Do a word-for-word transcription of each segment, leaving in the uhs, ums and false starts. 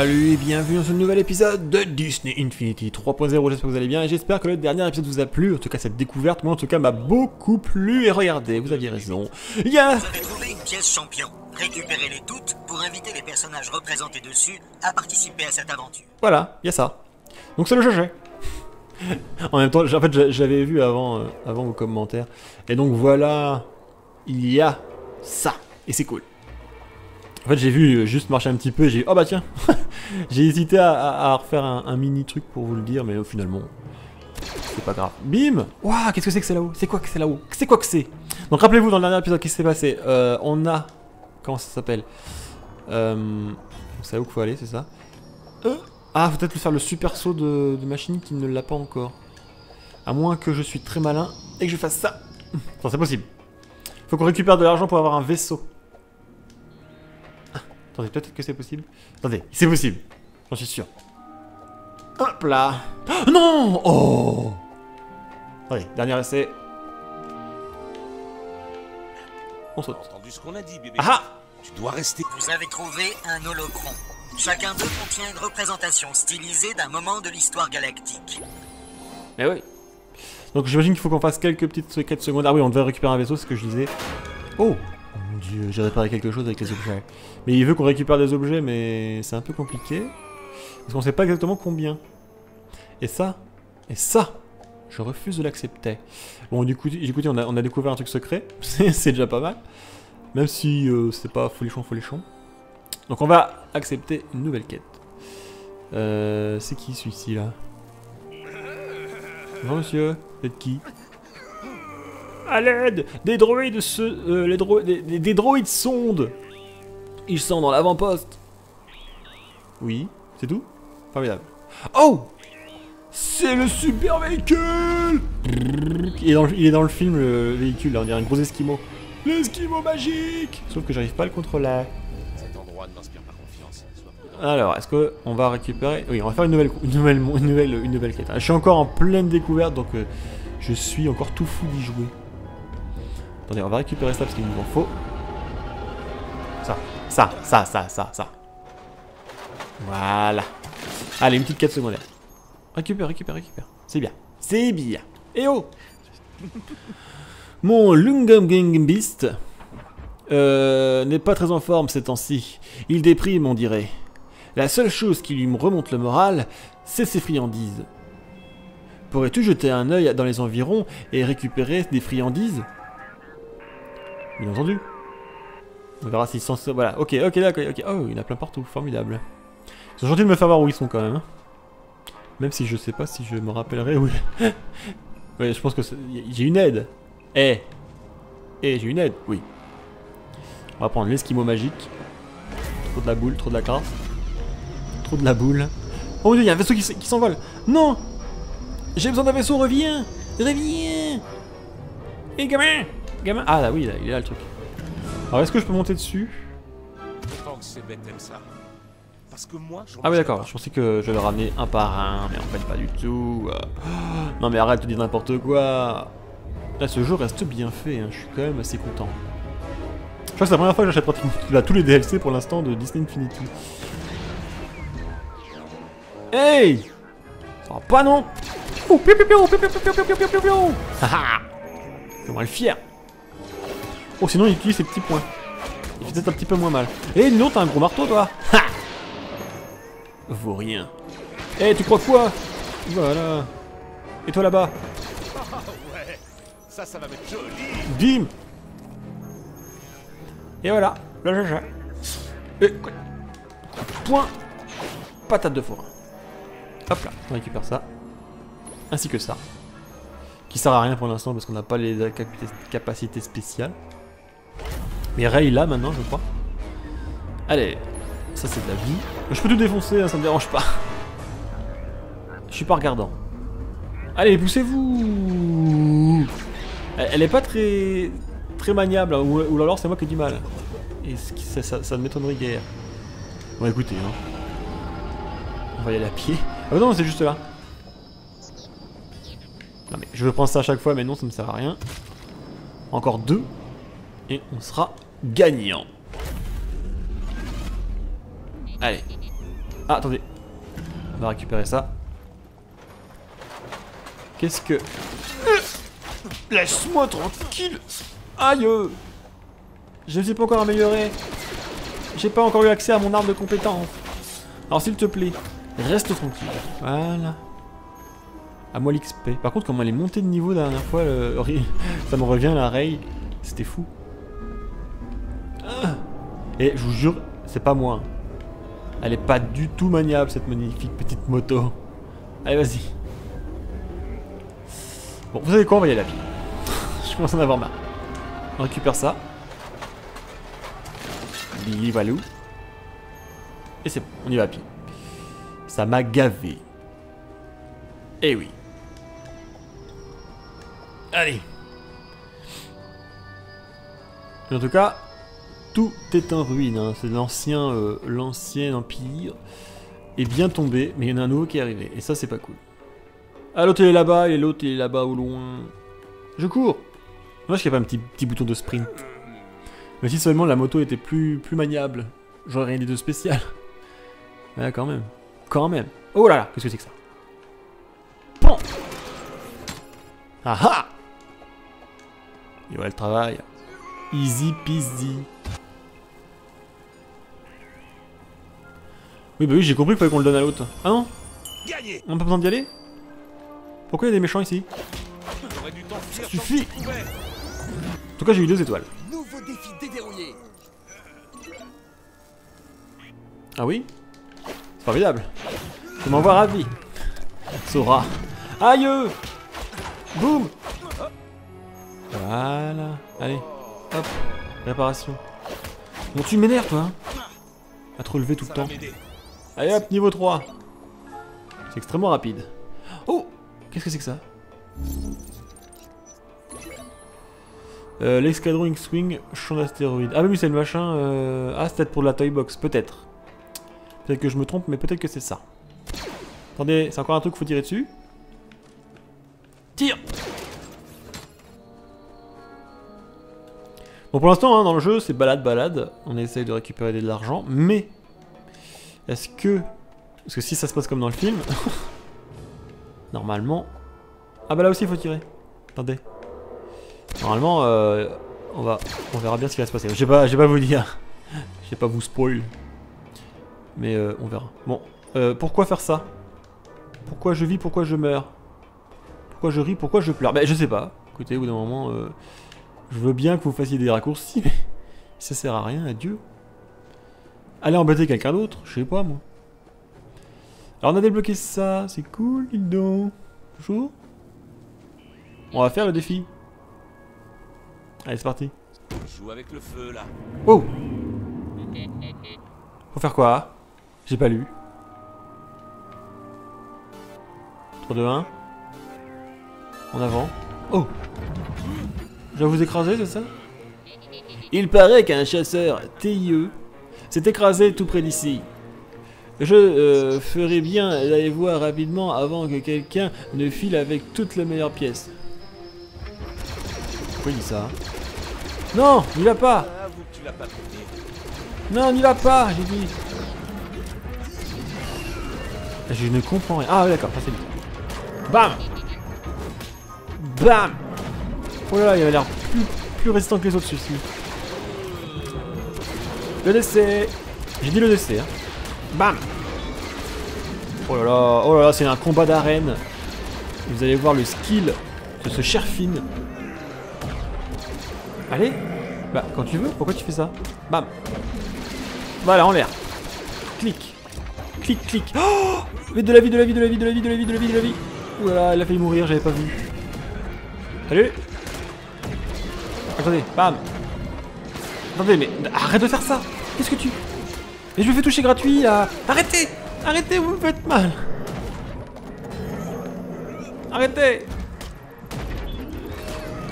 Salut et bienvenue dans ce nouvel épisode de Disney Infinity trois point zéro, j'espère que vous allez bien et j'espère que le dernier épisode vous a plu, en tout cas cette découverte, moi en tout cas m'a beaucoup plu et regardez, vous aviez raison. Il y a... Vous avez trouvé une pièce champion, récupérez-les toutes pour inviter les personnages représentés dessus à participer à cette aventure. Voilà, il y a ça. Donc c'est le G G. En même temps, en fait j'avais vu avant, euh, avant vos commentaires. Et donc voilà, il y a ça et c'est cool. En fait j'ai vu juste marcher un petit peu et j'ai oh bah tiens. J'ai hésité à, à, à refaire un, un mini truc pour vous le dire mais finalement c'est pas grave. Bim. Waouh, qu'est-ce que c'est que c'est là-haut? C'est quoi que c'est là-haut? C'est quoi que c'est? Donc rappelez-vous dans le dernier épisode qu'est-ce qui s'est passé, euh, on a... Comment ça s'appelle euh, c'est là où qu'il faut aller, c'est ça euh, ah faut peut-être lui faire le super saut de, de machine qui ne l'a pas encore. À moins que je suis très malin et que je fasse ça. Non c'est possible. Faut qu'on récupère de l'argent pour avoir un vaisseau. Attendez, peut-être que c'est possible. Attendez, c'est possible. J'en suis sûr. Hop là. Oh, non. Oh. Allez, dernier essai. On saute. Ah. Tu dois rester. Vous avez trouvé un holocron. Chacun d'eux contient une représentation stylisée d'un moment de l'histoire galactique. Eh oui. Donc j'imagine qu'il faut qu'on fasse quelques petites quêtes secondaires. Ah oui, on devait récupérer un vaisseau, c'est ce que je disais. Oh. Mon dieu, j'ai réparé quelque chose avec les objets. Mais il veut qu'on récupère des objets, mais c'est un peu compliqué. Parce qu'on sait pas exactement combien. Et ça, et ça, je refuse de l'accepter. Bon, du coup, écoutez, on a, on a découvert un truc secret. C'est déjà pas mal. Même si euh, c'est pas folichon, folichon. Donc on va accepter une nouvelle quête. Euh, c'est qui celui-ci là? Bonjour monsieur, vous êtes qui? À l'aide, des droïdes se, euh, les dro des, des, des droïdes sondent. Ils sont dans l'avant-poste. Oui, c'est tout. Formidable. Oh, c'est le super véhicule. Il est dans, il est dans le film le véhicule, là, on dirait un gros esquimau. L'esquimau magique. Sauf que j'arrive pas à le contrôler. Cet endroit ne m'inspire pas confiance. Alors, est-ce que on va récupérer? Oui, on va faire une nouvelle, une nouvelle, une nouvelle, une nouvelle quête. Je suis encore en pleine découverte, donc euh, je suis encore tout fou d'y jouer. Attendez, on va récupérer ça parce qu'il nous en faut. Ça, ça, ça, ça, ça, ça. Voilà. Allez, une petite quête secondaire. Récupère, récupère, récupère. C'est bien. C'est bien. Eh oh. Mon Lungum Beast euh, n'est pas très en forme ces temps-ci. Il déprime, on dirait. La seule chose qui lui remonte le moral, c'est ses friandises. Pourrais-tu jeter un œil dans les environs et récupérer des friandises? Bien entendu. On verra s'ils sont... Voilà, ok, ok, d'accord, ok. Oh, il y en a plein partout, formidable. Ils sont gentils de me faire voir où ils sont quand même. Même si je sais pas si je me rappellerai où... Ouais, je pense que... J'ai une aide. Eh. Eh, j'ai une aide, oui. On va prendre l'esquimau magique. Trop de la boule, trop de la crasse. Trop de la boule. Oh mon dieu, il y a un vaisseau qui s'envole. Non. J'ai besoin d'un vaisseau, reviens. Reviens. Et gamin. Gamin. Ah là oui, là, il est là le truc. Alors est-ce que je peux monter dessus? Je pense que c'est bête comme ça. Parce que moi, je... Ah oui d'accord, je pensais que je le ramenais un par un, mais en fait pas du tout. Non mais arrête de dire n'importe quoi. Là ce jeu reste bien fait, hein. Je suis quand même assez content. Je crois que c'est la première fois que j'achète pratiquement tous les D L C pour l'instant de Disney Infinity. Hey. Ça va pas non? Oh piou piou piou piou piou piou piou piou piou piou. Haha. Comment elle est fière. Oh sinon il utilise ses petits points. Il fait peut-être un petit peu moins mal. Eh non t'as un gros marteau toi. Ha. Vaut rien. Eh tu crois quoi? Voilà. Et toi là-bas? Ça ça va mettre joli. Bim. Et voilà. Là j'ai j'ai. Point. Patate de forain. Hop là. On récupère ça. Ainsi que ça. Qui sert à rien pour l'instant parce qu'on n'a pas les capacités spéciales. Mais Ray là maintenant je crois. Allez, ça c'est de la vie. Je peux tout défoncer, hein, ça me dérange pas. Je suis pas regardant. Allez, poussez-vous. Elle, elle est pas très très maniable, hein, ou, ou alors c'est moi qui ai du mal. Et ça, ça, ça ne m'étonnerait guère. Bon écoutez, hein. On va y aller à pied. Ah non, c'est juste là. Non mais je veux prendre ça à chaque fois mais non ça ne me sert à rien. Encore deux. Et on sera gagnant. Allez. Ah, attendez. On va récupérer ça. Qu'est-ce que... Laisse-moi tranquille. Aïe. Je ne suis pas encore amélioré. J'ai pas encore eu accès à mon arbre de compétence. Alors s'il te plaît, reste tranquille. Voilà. À moi l'X P. Par contre, comment elle est montée de niveau la dernière fois, le... ça me revient la Rey. C'était fou. Ah. Et je vous jure, c'est pas moi. Elle est pas du tout maniable cette magnifique petite moto. Allez, vas-y. Bon, vous savez quoi, on va y aller à pied. Je commence à en avoir marre. On récupère ça. Billy Valou. Et c'est bon, on y va à pied. Ça m'a gavé. Eh oui. Allez. Et en tout cas, tout est en ruine. Hein. C'est l'ancien euh, l'ancien empire est bien tombé, mais il y en a un nouveau qui est arrivé. Et ça, c'est pas cool. Ah, l'autre il est là-bas, et l'autre il est là-bas au loin. Je cours. Moi, je n'ai pas un petit, petit bouton de sprint. Mais si seulement la moto était plus, plus maniable, j'aurais rien dit de spécial. Mais là, quand même. Quand même. Oh là là, qu'est-ce que c'est que ça? Bon. Ah ah. Il voit le travail. Easy peasy. Oui, bah oui, j'ai compris qu'il fallait qu'on le donne à l'autre. Ah non? On n'a pas besoin d'y aller? Pourquoi il y a des méchants ici? Ça suffit! En tout cas, j'ai eu deux étoiles. Ah oui? C'est formidable. Je m'en vois ravi. Sora. Aïe! Boum! Voilà. Allez. Hop, réparation. Bon, tu m'énerves, toi, hein, à te relever tout le temps. Allez, hop, niveau trois. C'est extrêmement rapide. Oh, qu'est-ce que c'est que ça? euh, L'escadron X-Wing, champ d'astéroïdes. Ah, mais oui, c'est le machin. Euh... Ah, c'est peut-être pour de la Toy Box, peut-être. Peut-être que je me trompe, mais peut-être que c'est ça. Attendez, c'est encore un truc qu'il faut tirer dessus. Tire! Bon, pour l'instant, hein, dans le jeu, c'est balade, balade. On essaye de récupérer de l'argent, mais est-ce que... Parce que si ça se passe comme dans le film, normalement... Ah bah là aussi, il faut tirer. Attendez. Normalement, euh, on va, on verra bien ce qui va se passer. Je vais pas, je vais pas vous dire. Je vais pas vous spoil. Mais euh, on verra. Bon, euh, pourquoi faire ça? Pourquoi je vis? Pourquoi je meurs? Pourquoi je ris? Pourquoi je pleure? Bah, je sais pas. Écoutez, au bout d'un moment... Euh... Je veux bien que vous fassiez des raccourcis, mais ça sert à rien, adieu. Allez embêter quelqu'un d'autre, je sais pas moi. Alors on a débloqué ça, c'est cool, dis donc. Bonjour. On va faire le défi. Allez, c'est parti. Je joue avec le feu là. Oh. Faut faire quoi? J'ai pas lu. trois, deux, un. En avant. Oh. Je vais vous écraser, c'est ça? Il paraît qu'un chasseur T I E s'est écrasé tout près d'ici. Je euh, ferais bien d'aller voir rapidement avant que quelqu'un ne file avec toutes les meilleures pièces. Pourquoi il dit ça? Non, n'y va pas! Non, n'y va pas, j'ai dit. Je ne comprends rien. Ah, d'accord, ça c'est bien. Bam! Bam! Oh là là, il avait l'air plus, plus résistant que les autres celui-ci. Le décès. J'ai dit le décès, hein. Bam. Oh là là, oh là là, c'est un combat d'arène. Vous allez voir le skill de ce cher Finn. Allez. Bah, quand tu veux, pourquoi tu fais ça? Bam. Voilà, en l'air. Clic. Clic, clic. Oh. Mais de la vie, de la vie, de la vie, de la vie, de la vie, de la vie, de la vie. Oh là là, il a failli mourir, j'avais pas vu. Salut. Attendez, bam! Attendez, mais arrête de faire ça! Qu'est-ce que tu... Mais je me fais toucher gratuit là! Arrêtez! Arrêtez, vous me faites mal! Arrêtez!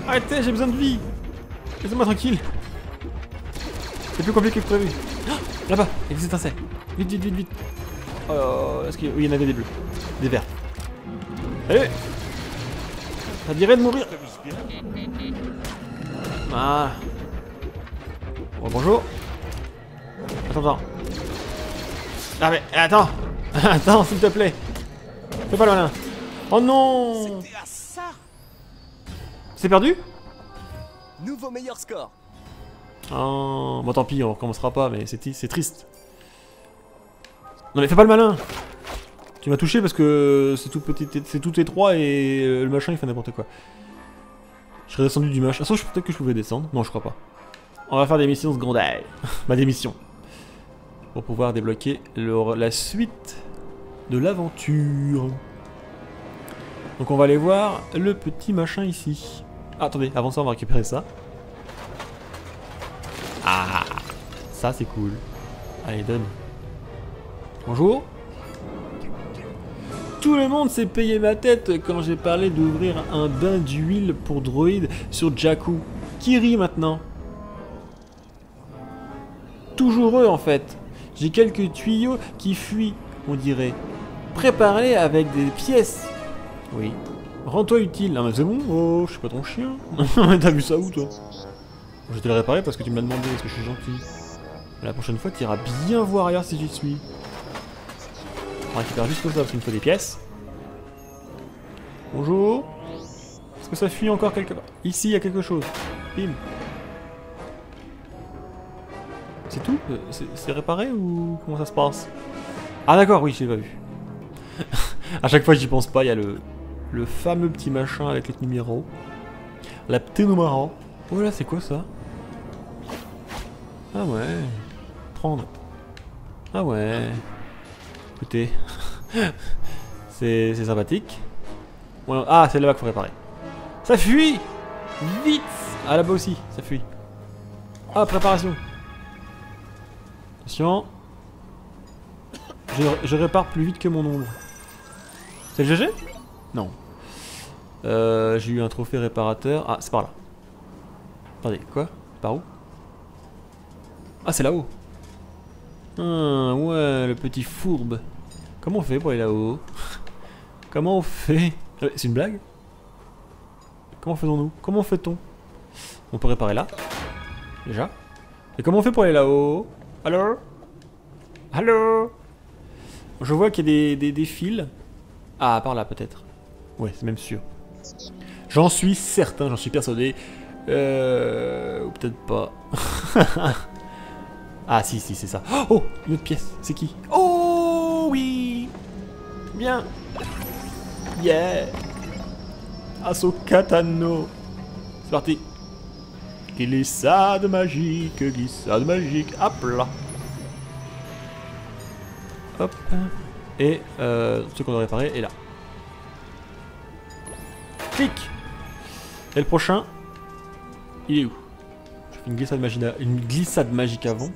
Arrêtez, j'ai besoin de vie! Laissez-moi tranquille! C'est plus compliqué que prévu! Ah, là-bas, il y a des étincelles! Vite, vite, vite, vite! Oh, est-ce qu'il y... Oui, il y en avait des bleus. Des verts. Allez! Ça dirait de mourir! Ah. Oh, bonjour. Attends, attends. Ah mais attends. Attends, s'il te plaît. Fais pas le malin. Oh non. C'est perdu. Nouveau meilleur score. Oh, bon tant pis, on recommencera pas, mais c'est triste. Non mais fais pas le malin. Tu m'as touché parce que c'est tout petit, c'est tout étroit et le machin il fait n'importe quoi. Je serais descendu du machin. Sauf peut-être que je pouvais descendre. Non, je crois pas. On va faire des missions secondaires. Bah des missions. Pour pouvoir débloquer leur, la suite de l'aventure. Donc on va aller voir le petit machin ici. Ah, attendez, avant ça on va récupérer ça. Ah, ça c'est cool. Allez, donne. Bonjour. Tout le monde s'est payé ma tête quand j'ai parlé d'ouvrir un bain d'huile pour droïde sur Jakku. Qui rit maintenant? Toujours eux en fait. J'ai quelques tuyaux qui fuient, on dirait. Préparés avec des pièces. Oui. Rends-toi utile. Non mais c'est bon, oh, je suis pas ton chien. T'as vu ça où toi? Je vais te le réparer parce que tu me l'as demandé, parce que je suis gentil. La prochaine fois, tu iras bien voir ailleurs si tu te suis. On récupère juste comme ça parce qu'il me faut des pièces. Bonjour. Est-ce que ça fuit encore quelque part? Ici, il y a quelque chose. Bim. C'est tout? C'est réparé ou comment ça se passe? Ah d'accord, oui, je l'ai pas vu. À chaque fois, j'y pense pas. Il y a le, le fameux petit machin avec les numéros. La petite numéro. Oh là, c'est quoi ça? Ah ouais. Prendre. Ah ouais. Écoutez, c'est sympathique. Ouais, ah, c'est là-bas qu'il faut réparer. Ça fuit! Vite! Ah, là-bas aussi, ça fuit. Ah, préparation. Attention. Je, je répare plus vite que mon ombre. C'est le G G? Non. Euh, J'ai eu un trophée réparateur. Ah, c'est par là. Attendez, quoi? Par où? Ah, c'est là-haut. Ah, ouais, le petit fourbe. Comment on fait pour aller là-haut? Comment on fait? C'est une blague? Comment faisons-nous? Comment fait-on? On peut réparer là. Déjà. Et comment on fait pour aller là-haut? Allô? Allô? Je vois qu'il y a des, des, des fils. Ah, par là peut-être. Ouais, c'est même sûr. J'en suis certain, j'en suis persuadé. Euh... Ou peut-être pas. Ah si, si, c'est ça. Oh, une autre pièce. C'est qui? Oh oui. Bien. Yeah. Ahsoka Tano. C'est parti. Glissade magique, glissade magique. Hop là. Hop. Et euh, ce qu'on doit réparer est là. Clic. Et le prochain, il est où? Une glissade magique, une glissade magique avant.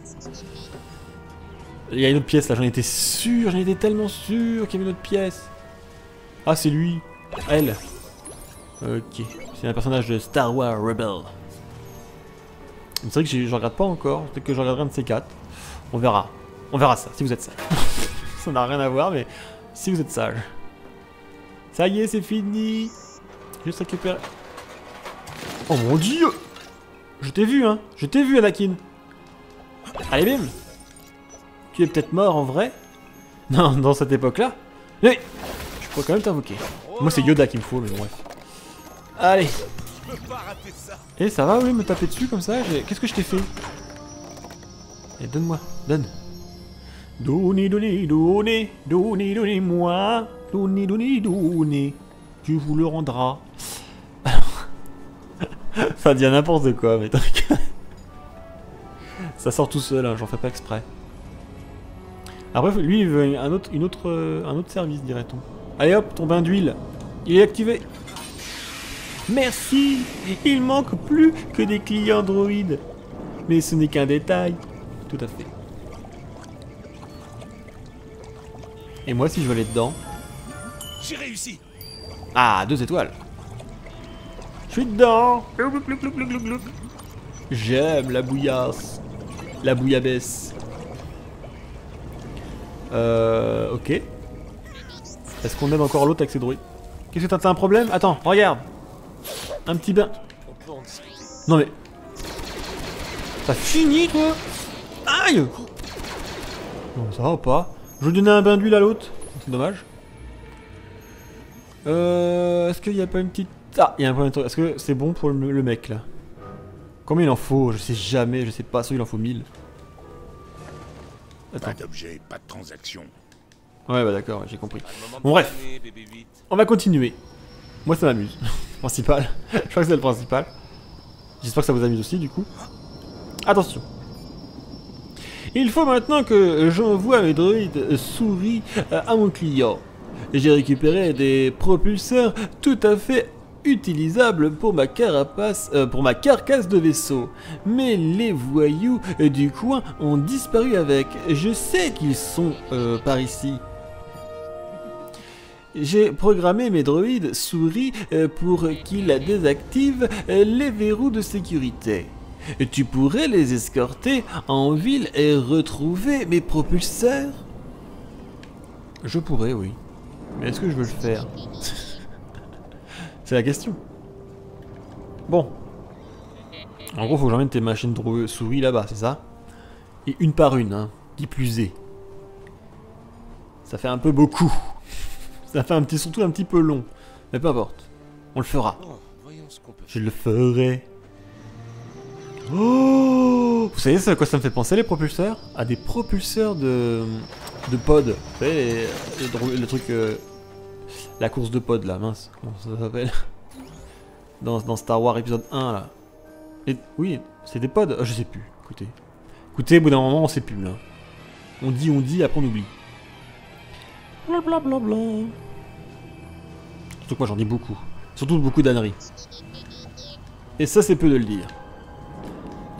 Il y a une autre pièce là, j'en étais sûr, j'en étais tellement sûr qu'il y avait une autre pièce. Ah, c'est lui, elle. Ok, c'est un personnage de Star Wars Rebel. C'est vrai que je regarde pas encore, peut-être que je regarderai un de ces quatre. On verra, on verra ça, si vous êtes sage. Ça n'a rien à voir, mais si vous êtes sage. Ça y est, c'est fini. Juste récupérer. Oh mon dieu! Je t'ai vu, hein. Je t'ai vu, Anakin. Allez, bim. Tu es peut-être mort en vrai. Non, dans cette époque-là. Mais je pourrais quand même t'invoquer. Moi, c'est Yoda qu'il me faut, mais bon, bref. Allez. Et ça va, oui, me taper dessus comme ça. Qu'est-ce que je t'ai fait? Et donne-moi. Donne. Donnez, donnez, donnez. Donnez, donnez-moi. Donnez, donnez, donnez. Tu vous le rendras. Ça dit n'importe quoi, mais t'inquiète. Ça sort tout seul, hein, j'en fais pas exprès. Après, lui, il veut un autre, une autre, euh, un autre service, dirait-on. Allez hop, ton bain d'huile. Il est activé. Merci. Il manque plus que des clients droïdes. Mais ce n'est qu'un détail. Tout à fait. Et moi, si je veux aller dedans... J'ai réussi. Ah, deux étoiles. Je suis dedans. J'aime la bouillasse. La bouillabaisse. Euh... Ok. Est-ce qu'on aime encore l'autre avec ses droïdes? Qu'est-ce que t'as un problème? Attends, regarde. Un petit bain. Non mais... T'as fini toi? Aïe! Non, ça va ou pas? Je vais donner un bain d'huile à l'autre. C'est dommage. Euh, Est-ce qu'il n'y a pas une petite... Ah, il y a un premier truc. Est-ce que c'est bon pour le, le mec, là? Combien il en faut? Je sais jamais, je sais pas. Ça, il en faut mille. Attends. Pas d'objet, pas de transaction. Ouais, bah d'accord, j'ai compris. Bon, bref. On va continuer. Moi, ça m'amuse. Principal. Je crois que c'est le principal. J'espère que ça vous amuse aussi, du coup. Attention. Il faut maintenant que j'envoie mes droïdes souris à mon client. J'ai récupéré des propulseurs tout à fait utilisables pour ma carapace, euh, pour ma carcasse de vaisseau. Mais les voyous du coin ont disparu avec. Je sais qu'ils sont euh, par ici. J'ai programmé mes droïdes souris pour qu'ils désactivent les verrous de sécurité. Tu pourrais les escorter en ville et retrouver mes propulseurs? Je pourrais, oui. Mais est-ce que je veux le faire? C'est la question. Bon. En gros, faut que j'emmène tes machines de souris là-bas, c'est ça? Et une par une, hein. Qui plus est. Ça fait un peu beaucoup. Ça fait un petit, surtout un petit peu long. Mais peu importe. On le fera. Je le ferai. Oh! Vous savez à quoi ça me fait penser, les propulseurs? À des propulseurs de... de pod. Vous savez, le, le truc... Euh, la course de pod, là, mince. Comment ça s'appelle? Dans, dans Star Wars épisode un, là. Et, oui, c'est des pods. Oh, je sais plus. Écoutez. Écoutez, au bout d'un moment, on sait plus, là. On dit, on dit, après on oublie. Blablabla. Surtout que moi, j'en dis beaucoup. Surtout beaucoup d'âneries. Et ça, c'est peu de le dire.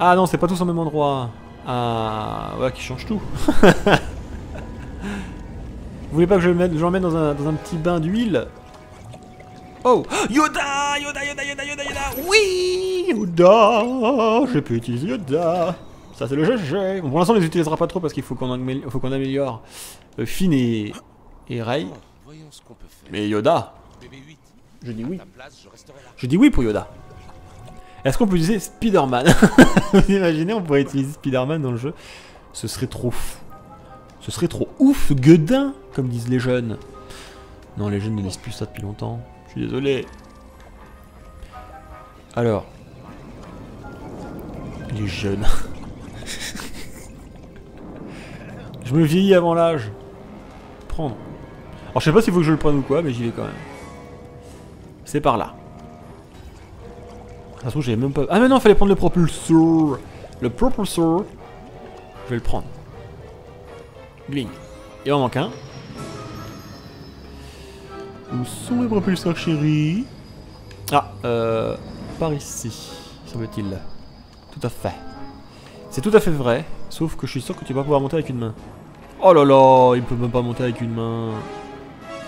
Ah non, c'est pas tous au même endroit. Ah, ouais, qui change tout. Vous voulez pas que je l'emmène dans un, dans un petit bain d'huile? Oh, Yoda, Yoda, Yoda, Yoda, Yoda, Yoda. Oui, Yoda. Je peux utiliser Yoda. Ça, c'est le G G. Bon, pour l'instant, on les utilisera pas trop parce qu'il faut qu'on améliore, qu améliore euh, Finn et, et Ray. Mais Yoda. Je dis oui. Je dis oui pour Yoda. Est-ce qu'on peut utiliser Spider-Man? Vous imaginez, on pourrait utiliser Spider-Man dans le jeu. Ce serait trop fou. Ce serait trop ouf, gueudin, comme disent les jeunes. Non, les jeunes ne lisent plus ça depuis longtemps. Je suis désolé. Alors. Les jeunes. Je me vieillis avant l'âge. Prendre. Alors, je sais pas s'il faut que je le prenne ou quoi, mais j'y vais quand même. C'est par là. De toute façon, j'avais même pas... Ah mais non, il fallait prendre le propulseur. Le propulseur. Je vais le prendre. Bling. Il en manque un. Où sont les propulseurs, chérie? Ah, euh... par ici, semble-t-il. Tout à fait. C'est tout à fait vrai. Sauf que je suis sûr que tu vas pas pouvoir monter avec une main. Oh là là, il peut même pas monter avec une main.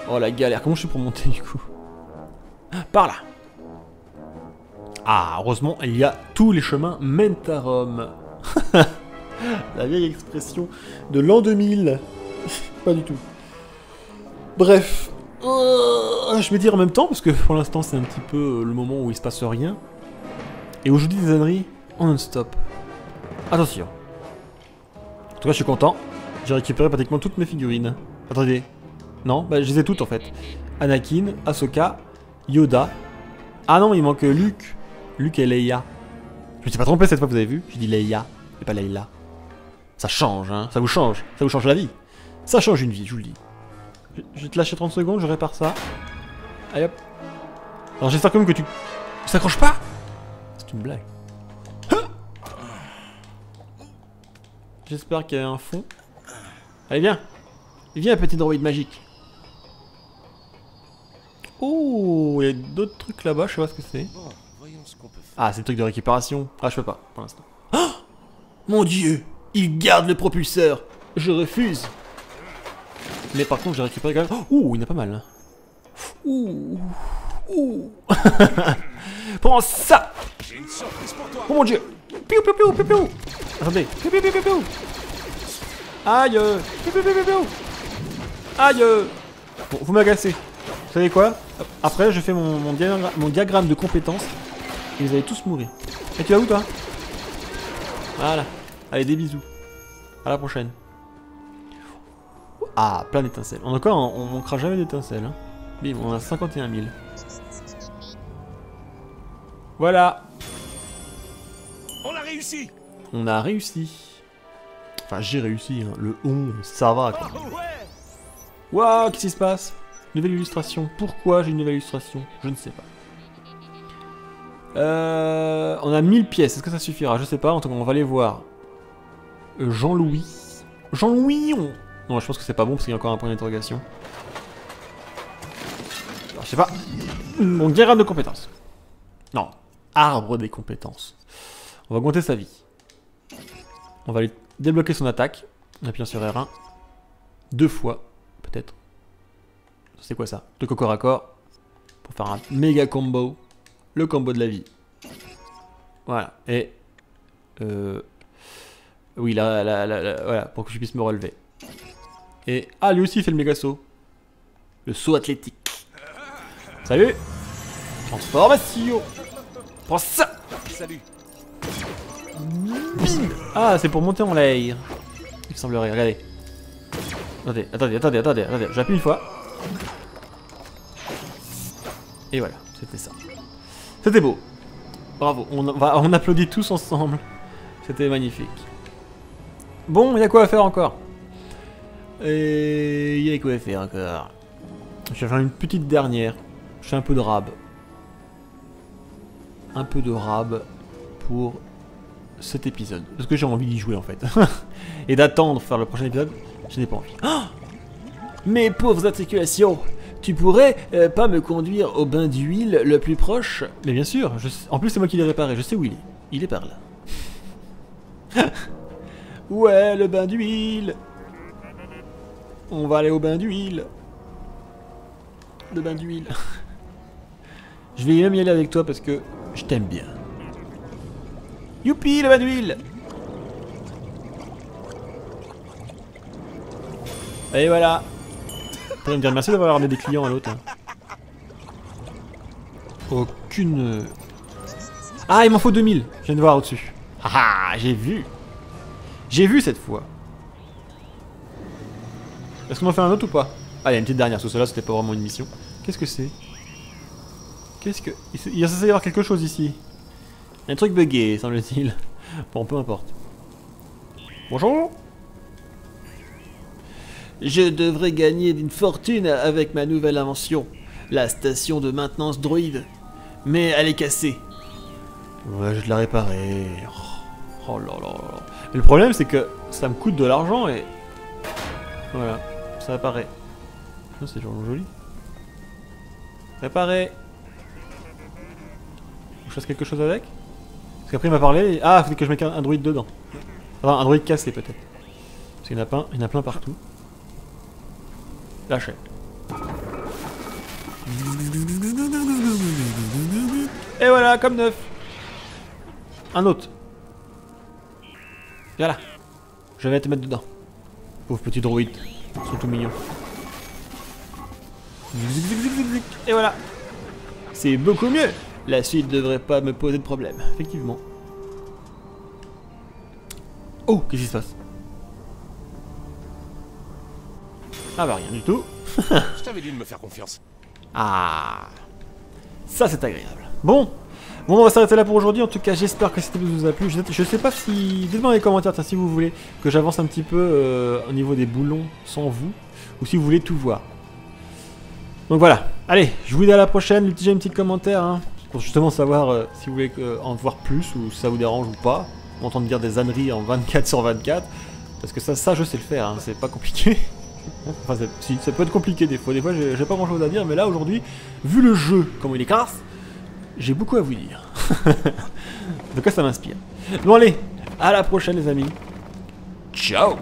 Oh la galère, comment je suis pour monter du coup? Par là. Ah, heureusement, il y a tous les chemins mènent à Rome. La vieille expression de l'an deux mille. Pas du tout. Bref. Euh, je vais dire en même temps, parce que pour l'instant, c'est un petit peu le moment où il se passe rien. Et où je dis des âneries en non-stop. Attention. En tout cas, je suis content. J'ai récupéré pratiquement toutes mes figurines. Attendez. Non, bah, je les ai toutes, en fait. Anakin, Ahsoka, Yoda. Ah non, il manque Luke. Luke et Leia. Je me suis pas trompé cette fois, vous avez vu? J'ai dit Leia, et pas Leila. Ça change, hein. Ça vous change. Ça vous change la vie. Ça change une vie, je vous le dis. Je vais te lâcher trente secondes, je répare ça. Allez hop. Alors j'espère quand même que tu... Tu t'accroches pas? C'est une blague. Hein? J'espère qu'il y a un fond. Allez, viens. Viens, petit droïde magique. Oh, il y a d'autres trucs là-bas, je sais pas ce que c'est. Ah, c'est le truc de récupération. Ah, je peux pas, pour l'instant. Oh mon dieu, il garde le propulseur. Je refuse. Mais par contre, j'ai récupéré quand même... Ouh, il y en a pas mal. Ouh, ouh. Prends ça. Oh mon dieu. Piou, piou, piou, piou, piou. Attendez. Piou, piou, piou, piou. Aïe. Piou, piou, piou, piou. Aïe. Bon, vous m'agacez. Vous savez quoi? Après, je fais mon, mon, diagra mon diagramme de compétences et vous allez tous mourir. Et tu vas où, toi? Voilà. Allez, des bisous. À la prochaine. Ah, plein d'étincelles. Encore, on, on manquera jamais d'étincelles. Hein. Bim, on a cinquante et un mille. Voilà. On a réussi. On a réussi. Enfin, j'ai réussi. Hein. Le on, ça va. Waouh, qu'est-ce qui se passe? Nouvelle illustration. Pourquoi j'ai une nouvelle illustration? Je ne sais pas. Euh, on a mille pièces, est-ce que ça suffira? Je sais pas, en tout cas on va aller voir. Euh, Jean-Louis. Jean-Louis on... Non, je pense que c'est pas bon parce qu'il y a encore un point d'interrogation. Je sais pas. On guérira de compétences. Non, arbre des compétences. On va augmenter sa vie. On va aller débloquer son attaque en appuyant sur R un. Deux fois, peut-être. C'est quoi ça? Le coco raccord. Pour faire un méga combo. Le combo de la vie. Voilà. Et... Euh, oui, là, là, là, là, voilà, pour que je puisse me relever. Et... Ah, lui aussi, il fait le méga saut. Le saut athlétique. Salut. Transformation. Prends ça. Salut. Bim. Ah, c'est pour monter en l'air. Il semblerait, regardez. Attendez, attendez, attendez, attendez, attendez. J'appuie une fois. Et voilà, c'était ça. C'était beau. Bravo, on, va, on applaudit tous ensemble. C'était magnifique. Bon, il y a quoi à faire encore? Et il y a quoi à faire encore? Je vais faire une petite dernière. Je fais un peu de rab. Un peu de rab pour cet épisode. Parce que j'ai envie d'y jouer en fait. Et d'attendre faire le prochain épisode, je n'ai pas envie. Oh, mes pauvres articulations! Tu pourrais euh, pas me conduire au bain d'huile le plus proche? Mais bien sûr, je... en plus c'est moi qui l'ai réparé, je sais où il est. Il est par là. Ouais, le bain d'huile. On va aller au bain d'huile. Le bain d'huile. Je vais même y aller avec toi parce que je t'aime bien. Youpi, le bain d'huile. Et voilà. Vous pourrez me dire merci d'avoir ramené des clients à l'autre. Aucune... Ah, il m'en faut deux mille. Je viens de voir au-dessus. Ah, j'ai vu. J'ai vu cette fois. Est-ce qu'on en fait un autre ou pas? Ah, il y a une petite dernière, sous cela, c'était pas vraiment une mission. Qu'est-ce que c'est? Qu'est-ce que... Il y a censé y avoir quelque chose ici. Un truc buggé, semble-t-il. Bon, peu importe. Bonjour. Je devrais gagner d'une fortune avec ma nouvelle invention, la station de maintenance droïde. Mais elle est cassée. Ouais, je vais la réparer. Oh là là. Mais le problème, c'est que ça me coûte de l'argent et... Voilà, ça apparaît. Oh, c'est vraiment joli. Réparer. Je fasse quelque chose avec? Parce qu'après, il m'a parlé. Et... Ah, il faut que je mette un, un droïde dedans. Enfin, un droïde cassé, peut-être. Parce qu'il y en a plein, il y en a plein partout. Lâchez. Et voilà, comme neuf. Un autre. Viens là. Je vais te mettre dedans. Pauvre petit droïde. Ils sont tout mignons. Et voilà. C'est beaucoup mieux. La suite devrait pas me poser de problème. Effectivement. Oh, qu'est-ce qui se passe? Ah bah rien du tout. Je t'avais dit de me faire confiance. Ah, ça c'est agréable. Bon, bon, on va s'arrêter là pour aujourd'hui. En tout cas, j'espère que cet épisode vous a plu. Je, je sais pas si... Dites-moi dans les commentaires tiens, si vous voulez que j'avance un petit peu euh, au niveau des boulons sans vous. Ou si vous voulez tout voir. Donc voilà. Allez, je vous dis à la prochaine. Laissez un petit commentaire. Hein, pour justement savoir euh, si vous voulez euh, en voir plus ou si ça vous dérange ou pas. Ou entendre dire des âneries en vingt-quatre sur vingt-quatre. Parce que ça, ça je sais le faire. Hein, c'est pas compliqué. Enfin, ça, si, ça peut être compliqué des fois, des fois j'ai pas grand chose à dire, mais là aujourd'hui, vu le jeu, comme il est classe, j'ai beaucoup à vous dire. De quoi ça m'inspire. Bon allez, à la prochaine les amis. Ciao.